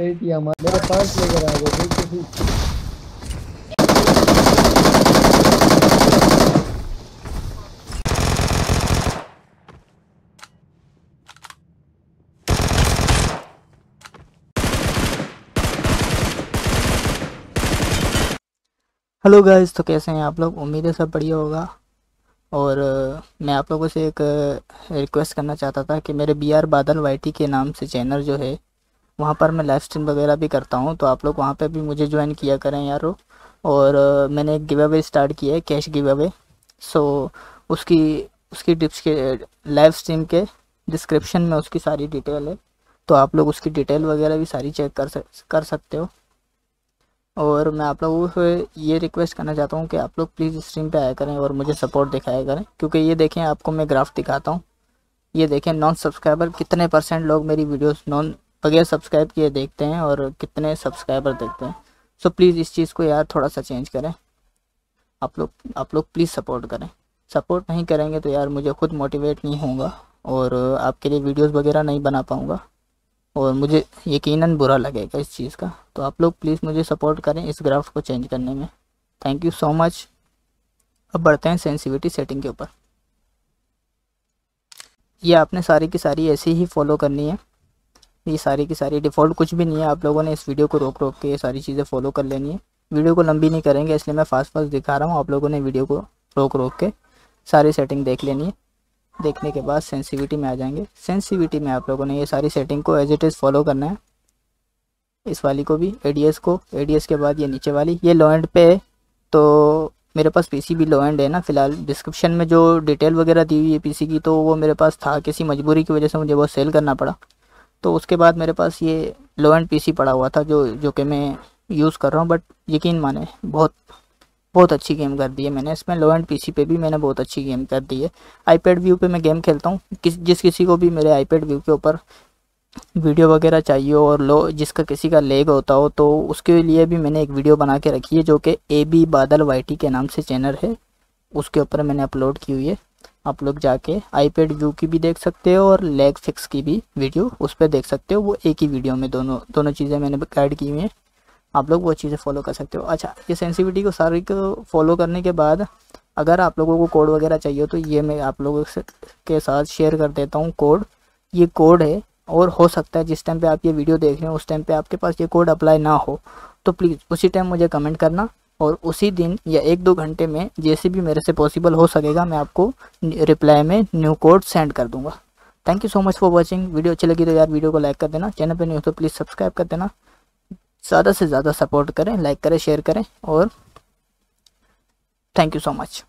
सही किया हमारे पास लेकर आ गए हेलो गाइस। तो कैसे हैं आप लोग, उम्मीद है सब बढ़िया होगा। और मैं आप लोगों से एक रिक्वेस्ट करना चाहता था कि मेरे बीआर बादल YT के नाम से चैनल जो है वहाँ पर मैं लाइव स्ट्रीम वगैरह भी करता हूँ, तो आप लोग वहाँ पे भी मुझे ज्वाइन किया करें यारो। और मैंने एक गिव अवे स्टार्ट किया है, कैश गिव अवे। सो उसकी टिप्स के लाइव स्ट्रीम के डिस्क्रिप्शन में उसकी सारी डिटेल है, तो आप लोग उसकी डिटेल वगैरह भी सारी चेक कर सकते हो। और मैं आप लोगों से ये रिक्वेस्ट करना चाहता हूँ कि आप लोग प्लीज़ स्ट्रीम पे आया करें और मुझे सपोर्ट दिखाया करें, क्योंकि ये देखें, आपको मैं ग्राफ दिखाता हूँ। ये देखें नॉन सब्सक्राइबर कितने % लोग मेरी वीडियोस नॉन बगैर सब्सक्राइब किए देखते हैं और कितने सब्सक्राइबर देखते हैं। सो प्लीज़ इस चीज़ को यार थोड़ा सा चेंज करें। आप लोग प्लीज़ सपोर्ट करें। सपोर्ट नहीं करेंगे तो यार मुझे खुद मोटिवेट नहीं होगा और आपके लिए वीडियोज़ वगैरह नहीं बना पाऊँगा और मुझे यकीनन बुरा लगेगा इस चीज़ का। तो आप लोग प्लीज़ मुझे सपोर्ट करें इस ग्राफ को चेंज करने में। Thank you so much. अब बढ़ते हैं सेंसिटिविटी सेटिंग के ऊपर। ये आपने सारी की सारी ऐसी ही फॉलो करनी है। ये सारी की सारी डिफ़ॉल्ट कुछ भी नहीं है। आप लोगों ने इस वीडियो को रोक के ये सारी चीज़ें फॉलो कर लेनी है। वीडियो को लंबी नहीं करेंगे, इसलिए मैं फास्ट दिखा रहा हूँ। आप लोगों ने वीडियो को रोक के सारी सेटिंग देख लेनी है। देखने के बाद सेंसिटिविटी में आ जाएंगे। सेंसिटिविटी में आप लोगों ने ये सारी सेटिंग को एज इट इज़ फॉलो करना है। इस वाली को भी, एडीएस को, एडीएस के बाद ये नीचे वाली, ये लो एंड पे है। तो मेरे पास पीसी भी लो एंड है ना। फिलहाल डिस्क्रिप्शन में जो डिटेल वगैरह दी हुई है पीसी की, तो वो मेरे पास था, किसी मजबूरी की वजह से मुझे वो सेल करना पड़ा। तो उसके बाद मेरे पास ये लो एंड पीसी पड़ा हुआ था जो कि मैं यूज़ कर रहा हूँ। बट यकीन माने बहुत अच्छी गेम कर दी है मैंने इसमें। लो एंड पीसी पे भी मैंने बहुत अच्छी गेम कर दी है। आईपैड व्यू पे मैं गेम खेलता हूँ। जिस किसी को भी मेरे आईपैड व्यू के ऊपर वीडियो वगैरह चाहिए और लो जिसका किसी का लेग होता हो, तो उसके लिए भी मैंने एक वीडियो बना के रखी है, जो कि AB बादल YT के नाम से चैनल है, उसके ऊपर मैंने अपलोड की हुई है। आप लोग जाके आईपैड व्यू की भी देख सकते हो और लेग फिक्स की भी वीडियो उस पर देख सकते हो। वो एक ही वीडियो में दोनों चीज़ें मैंने ऐड की हुई हैं। आप लोग वो चीज़ें फॉलो कर सकते हो। अच्छा, ये सेंसिटिविटी को सारी को फॉलो करने के बाद अगर आप लोगों को कोड वगैरह चाहिए तो ये मैं आप लोगों के साथ शेयर कर देता हूँ कोड। ये कोड है और हो सकता है जिस टाइम पे आप ये वीडियो देख रहे हो उस टाइम पे आपके पास ये कोड अप्लाई ना हो, तो प्लीज़ उसी टाइम मुझे कमेंट करना और उसी दिन या 1-2 घंटे में जैसे भी मेरे से पॉसिबल हो सकेगा मैं आपको रिप्लाई में न्यू कोड सेंड कर दूँगा। Thank you so much for watching. Video अच्छी लगी तो यार वीडियो को लाइक कर देना। चैनल पर नहीं हो तो प्लीज़ सब्सक्राइब कर देना। ज़्यादा से ज़्यादा सपोर्ट करें, लाइक करें, शेयर करें। और थैंक यू सो मच।